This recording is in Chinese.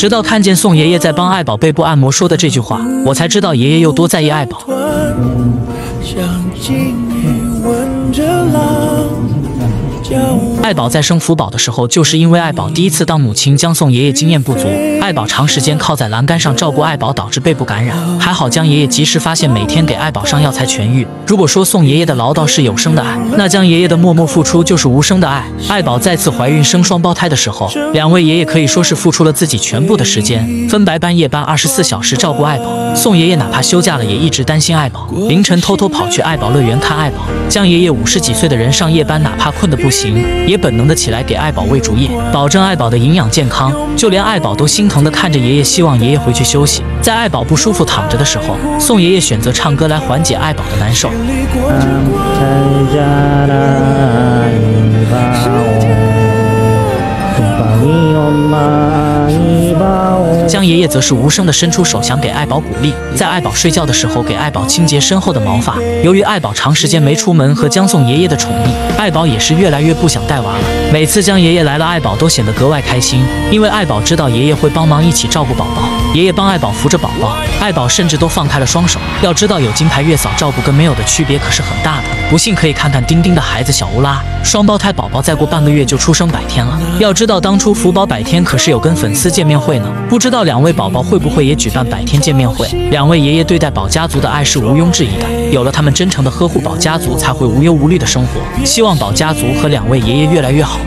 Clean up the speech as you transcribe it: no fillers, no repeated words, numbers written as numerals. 直到看见宋爷爷在帮爱宝背部按摩说的这句话，我才知道爷爷有多在意爱宝。爱宝在生福宝的时候，就是因为爱宝第一次当母亲，将宋爷爷经验不足，爱宝长时间靠在栏杆上照顾爱宝，导致背部感染。还好将爷爷及时发现，每天给爱宝上药才痊愈。如果说宋爷爷的唠叨是有声的爱，那将爷爷的默默付出就是无声的爱。爱宝再次怀孕生双胞胎的时候，两位爷爷可以说是付出了自己全部的时间，分白班夜班24小时照顾爱宝。宋爷爷哪怕休假了，也一直担心爱宝，凌晨偷偷跑去爱宝乐园看爱宝。将爷爷50几岁的人上夜班，哪怕困得不行，也本能的起来给爱宝喂竹叶，保证爱宝的营养健康，就连爱宝都心疼的看着爷爷，希望爷爷回去休息。在爱宝不舒服躺着的时候，宋爷爷选择唱歌来缓解爱宝的难受。江爷爷则是无声的伸出手，想给爱宝鼓励，在爱宝睡觉的时候给爱宝清洁身后的毛发。由于爱宝长时间没出门和江宋爷爷的宠溺，爱宝也是越来越不想带娃了。每次江爷爷来了，爱宝都显得格外开心，因为爱宝知道爷爷会帮忙一起照顾宝宝。爷爷帮爱宝扶着宝宝，爱宝甚至都放开了双手。要知道有金牌月嫂照顾跟没有的区别可是很大的，不信可以看看丁丁的孩子小乌拉，双胞胎宝宝再过半个月就出生100天了。要知道当初福宝100天可是有跟粉丝见面会呢，不知道两位宝宝会不会也举办100天见面会。两位爷爷对待宝家族的爱是毋庸置疑的，有了他们真诚的呵护，宝家族才会无忧无虑的生活。希望宝家族和两位爷爷越来越好。